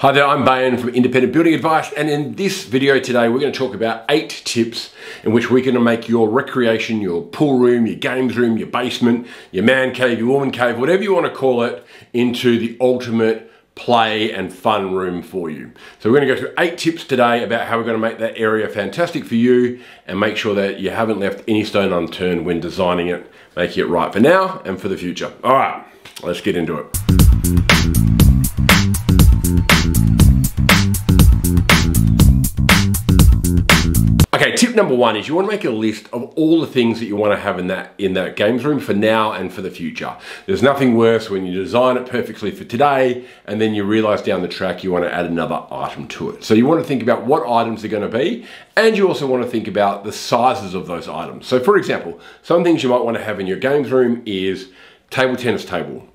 Hi there, I'm Bayan from Independent Building Advice, and in this video today we're going to talk about 8 tips in which we're going to make your recreation, your pool room, your games room, your basement, your man cave, your woman cave, whatever you want to call it, into the ultimate play and fun room for you. So we're going to go through 8 tips today about how we're going to make that area fantastic for you and make sure that you haven't left any stone unturned when designing it, making it right for now and for the future. Alright, let's get into it. Okay, tip number 1 is you want to make a list of all the things that you want to have in that games room for now and for the future. There's nothing worse when you design it perfectly for today and then you realize down the track you want to add another item to it. So you want to think about what items are going to be, and you also want to think about the sizes of those items. So for example, some things you might want to have in your games room is table tennis table,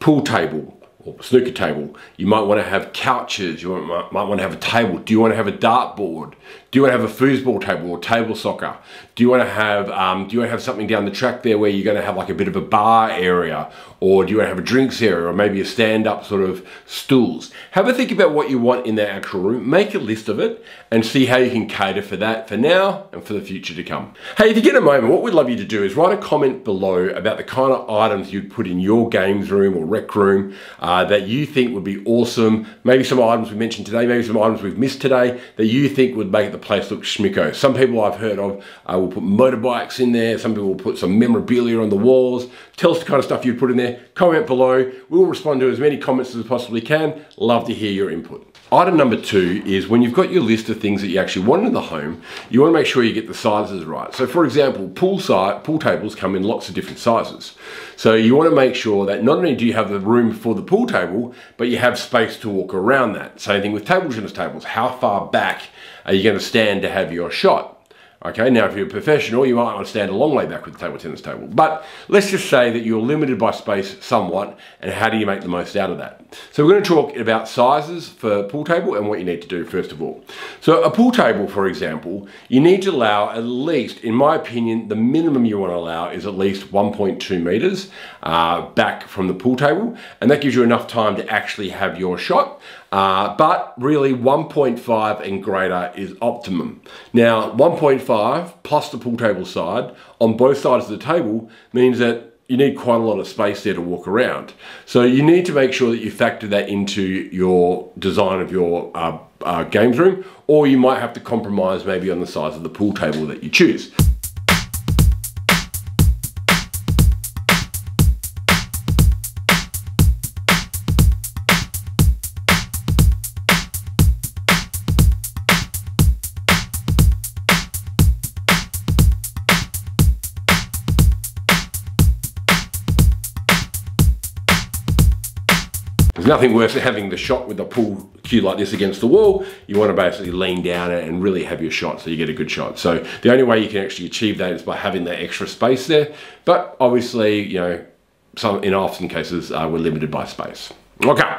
pool table, or snooker table. You might want to have couches, you might want to have a table. Do you want to have a dartboard? Do you want to have a foosball table or table soccer? Do you want to have something down the track there where you're going to have like a bit of a bar area, or do you want to have a drinks area, or maybe a stand-up sort of stools? Have a think about what you want in that actual room, make a list of it, and see how you can cater for that for now and for the future to come. Hey, if you get a moment, what we'd love you to do is write a comment below about the kind of items you'd put in your games room or rec room that you think would be awesome. Maybe some items we mentioned today, maybe some items we've missed today that you think would make the place look schmicko. Some people I've heard of will put motorbikes in there, some people will put some memorabilia on the walls. Tell us the kind of stuff you'd put in there. Comment below. We'll respond to as many comments as we possibly can. Love to hear your input. Item number 2 is when you've got your list of things that you actually want in the home, you want to make sure you get the sizes right. So for example, pool tables come in lots of different sizes. So you want to make sure that not only do you have the room for the pool table, but you have space to walk around that. Same thing with table tennis tables. How far back are you going to stand to have your shot? Okay, now if you're a professional, you might want to stand a long way back with the table tennis table. But let's just say that you're limited by space somewhat, and how do you make the most out of that? So we're going to talk about sizes for pool table and what you need to do first of all. So a pool table, for example, you need to allow at least, in my opinion, the minimum you want to allow is at least 1.2 meters back from the pool table. And that gives you enough time to actually have your shot. But really 1.5 and greater is optimum. Now 1.5 plus the pool table side on both sides of the table means that you need quite a lot of space there to walk around. So you need to make sure that you factor that into your design of your games room, or you might have to compromise maybe on the size of the pool table that you choose. There's nothing worse than having the shot with the pool cue like this against the wall. You want to basically lean down and really have your shot so you get a good shot. So the only way you can actually achieve that is by having that extra space there. But obviously, you know, in often cases, we're limited by space. Okay,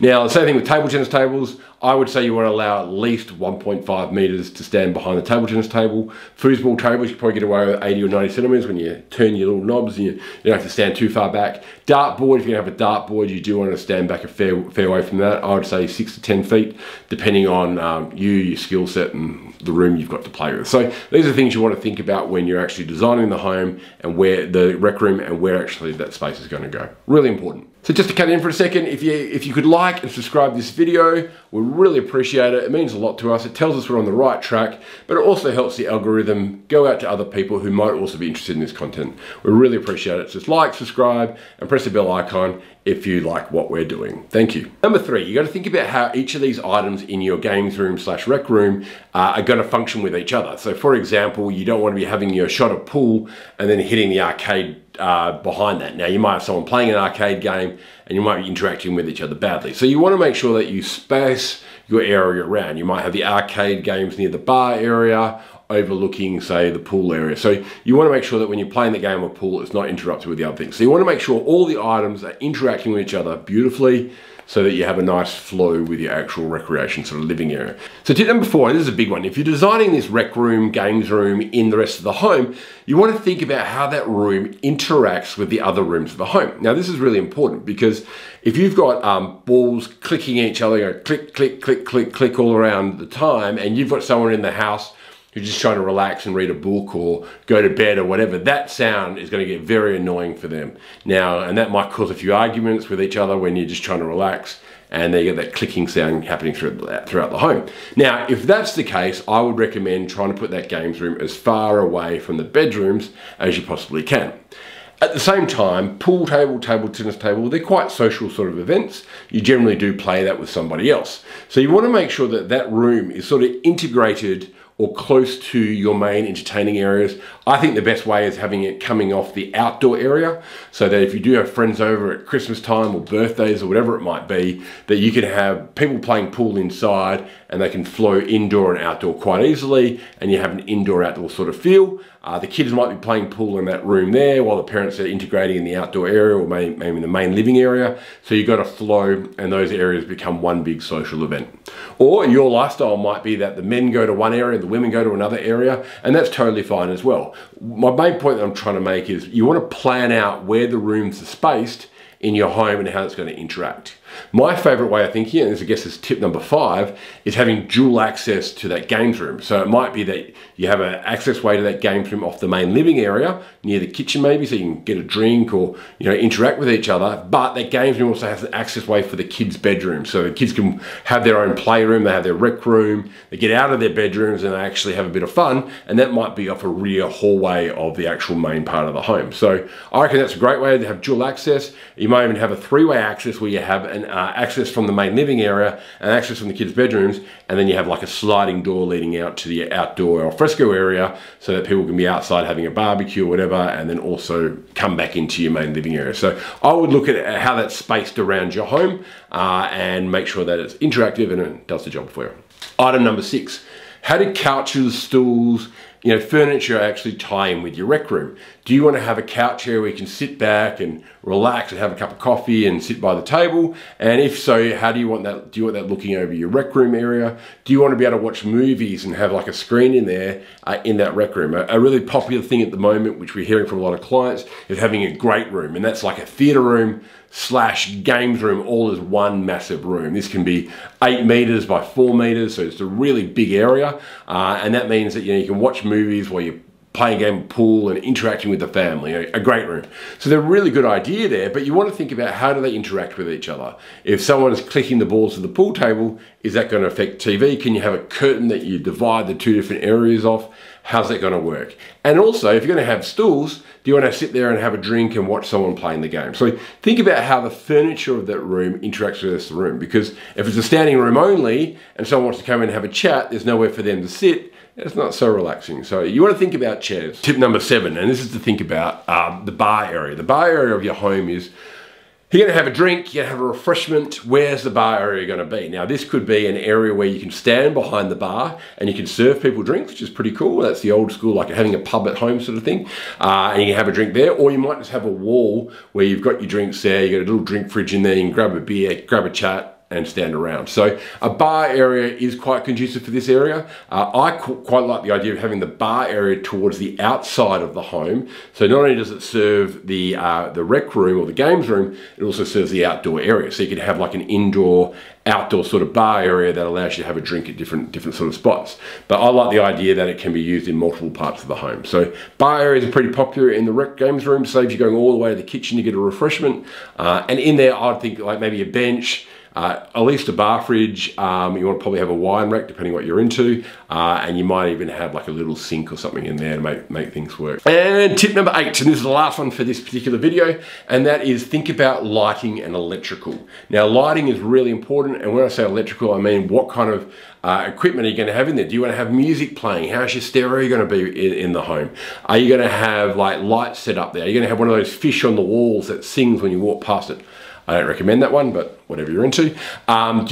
now the same thing with table tennis tables. I would say you want to allow at least 1.5 meters to stand behind the table tennis table. Foosball tables, you probably get away with 80 or 90 centimeters when you turn your little knobs and you don't have to stand too far back. Dartboard, if you have a dartboard, you do want to stand back a fair way from that. I would say 6 to 10 feet, depending on your skill set and the room you've got to play with. So these are things you want to think about when you're actually designing the home and where the rec room and where actually that space is going to go. Really important. So just to cut in for a second, if you could like and subscribe to this video, we really appreciate it. It means a lot to us. It tells us we're on the right track, but it also helps the algorithm go out to other people who might also be interested in this content. We really appreciate it. So just like, subscribe, and press the bell icon if you like what we're doing. Thank you. Number 3, you got to think about how each of these items in your games room slash rec room are going to function with each other. So for example, you don't want to be having your shot at pool and then hitting the arcade behind that. Now you might have someone playing an arcade game and you might be interacting with each other badly. So you want to make sure that you space your area around. You might have the arcade games near the bar area overlooking, say, the pool area. So you want to make sure that when you're playing the game of pool, it's not interrupted with the other things. So you want to make sure all the items are interacting with each other beautifully, so that you have a nice flow with your actual recreation sort of living area. So tip number 4, and this is a big one, if you're designing this rec room, games room in the rest of the home, you want to think about how that room interacts with the other rooms of the home. Now this is really important because if you've got balls clicking each other, you know, click, click, click, click, click all around the time, and you've got someone in the house who's just trying to relax and read a book or go to bed or whatever, that sound is going to get very annoying for them. Now, and that might cause a few arguments with each other when you're just trying to relax and they get that clicking sound happening throughout the home. Now, if that's the case, I would recommend trying to put that games room as far away from the bedrooms as you possibly can. At the same time, pool table, table tennis table, they're quite social sort of events. You generally do play that with somebody else. So you want to make sure that that room is sort of integrated or close to your main entertaining areas. I think the best way is having it coming off the outdoor area, so that if you do have friends over at Christmas time or birthdays or whatever it might be, that you can have people playing pool inside and they can flow indoor and outdoor quite easily, and you have an indoor-outdoor sort of feel. The kids might be playing pool in that room there while the parents are integrating in the outdoor area or maybe in the main living area. So you've got a flow and those areas become one big social event. Or your lifestyle might be that the men go to one area, the women go to another area, and that's totally fine as well. My main point that I'm trying to make is you want to plan out where the rooms are spaced in your home and how it's going to interact. My favorite way of thinking, and this I guess is tip number 5, is having dual access to that games room. So it might be that you have an access way to that games room off the main living area, near the kitchen maybe, so you can get a drink or, you know, interact with each other, but that games room also has an access way for the kids' bedroom. So the kids can have their own playroom, they have their rec room, they get out of their bedrooms and they actually have a bit of fun, and that might be off a rear hallway of the actual main part of the home. So I reckon that's a great way to have dual access. You might even have a three-way access where you have an access from the main living area and access from the kids' bedrooms, and then you have like a sliding door leading out to the outdoor alfresco area so that people can be outside having a barbecue or whatever, and then also come back into your main living area. So I would look at how that's spaced around your home and make sure that it's interactive and it does the job for you. Item number 6, how do couches, stools, you know, furniture actually tie in with your rec room? Do you want to have a couch here where you can sit back and relax and have a cup of coffee and sit by the table? And if so, how do you want that? Do you want that looking over your rec room area? Do you want to be able to watch movies and have like a screen in there in that rec room? A really popular thing at the moment, which we're hearing from a lot of clients, is having a great room, and that's like a theater room / games room all as one massive room. This can be 8 meters by 4 meters, so it's a really big area, and that means that, you know, you can watch movies while you're playing a game of pool and interacting with the family, a great room. So they're a really good idea there, but you want to think about how do they interact with each other. If someone is clicking the balls to the pool table, is that going to affect TV? Can you have a curtain that you divide the two different areas off? How's that going to work? And also, if you're going to have stools, do you want to sit there and have a drink and watch someone playing the game? So think about how the furniture of that room interacts with the rest of the room, because if it's a standing room only and someone wants to come in and have a chat, there's nowhere for them to sit. It's not so relaxing. So you want to think about chairs. Tip number 7, and this is to think about the bar area. The bar area of your home is, you're going to have a drink, you're going to have a refreshment, where's the bar area going to be? Now this could be an area where you can stand behind the bar and you can serve people drinks, which is pretty cool. That's the old school, like having a pub at home sort of thing. And you can have a drink there, or you might just have a wall where you've got your drinks there, you've got a little drink fridge in there, you can grab a beer, grab a chat, and stand around. So a bar area is quite conducive for this area. I quite like the idea of having the bar area towards the outside of the home. So not only does it serve the rec room or the games room, it also serves the outdoor area. So you could have like an indoor, outdoor sort of bar area that allows you to have a drink at different sort of spots. But I like the idea that it can be used in multiple parts of the home. So bar areas are pretty popular in the rec games room, saves you going all the way to the kitchen to get a refreshment. And in there, I'd think like maybe a bench, at least a bar fridge. You want to probably have a wine rack, depending what you're into, and you might even have like a little sink or something in there to make things work. And tip number 8, and this is the last one for this particular video, and that is think about lighting and electrical. Now lighting is really important, and when I say electrical, I mean what kind of equipment are you going to have in there? Do you want to have music playing? How's your stereo going to be in the home? Are you going to have like lights set up there? Are you going to have one of those fish on the walls that sings when you walk past it? I don't recommend that one, but whatever you're into, do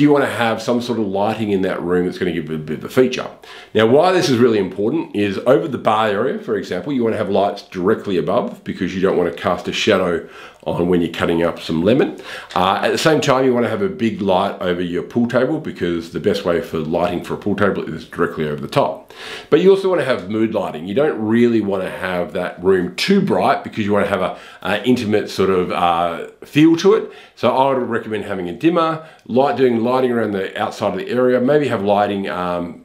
you want to have some sort of lighting in that room that's going to give it a bit of a feature? Now, why this is really important is over the bar area, for example, you want to have lights directly above because you don't want to cast a shadow on when you're cutting up some lemon. At the same time, you want to have a big light over your pool table because the best way for lighting for a pool table is directly over the top. But you also want to have mood lighting. You don't really want to have that room too bright because you want to have an intimate sort of feel to it. So I would recommend having a dimmer, doing lighting around the outside of the area, maybe have lighting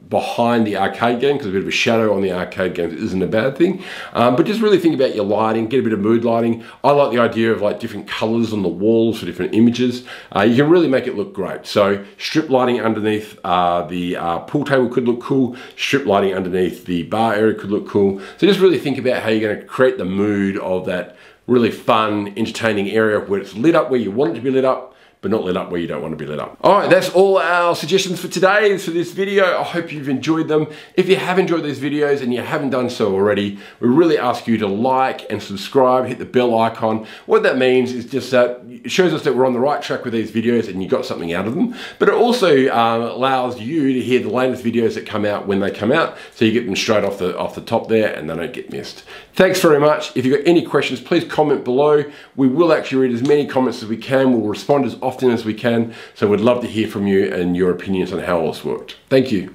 behind the arcade game, because a bit of a shadow on the arcade games isn't a bad thing. But just really think about your lighting, get a bit of mood lighting. I like the idea of like different colors on the walls for different images. You can really make it look great. So strip lighting underneath the pool table could look cool. Strip lighting underneath the bar area could look cool. So just really think about how you're gonna create the mood of that really fun, entertaining area where it's lit up where you want it to be lit up, but not lit up where you don't want to be lit up. All right, that's all our suggestions for today, for this video. I hope you've enjoyed them. If you have enjoyed these videos and you haven't done so already, we really ask you to like and subscribe, hit the bell icon. What that means is just that it shows us that we're on the right track with these videos and you got something out of them, but it also allows you to hear the latest videos that come out when they come out, so you get them straight off the top there and they don't get missed. Thanks very much. If you've got any questions, please comment below. We will actually read as many comments as we can. We'll respond as often as we can, so we'd love to hear from you and your opinions on how all this worked. Thank you.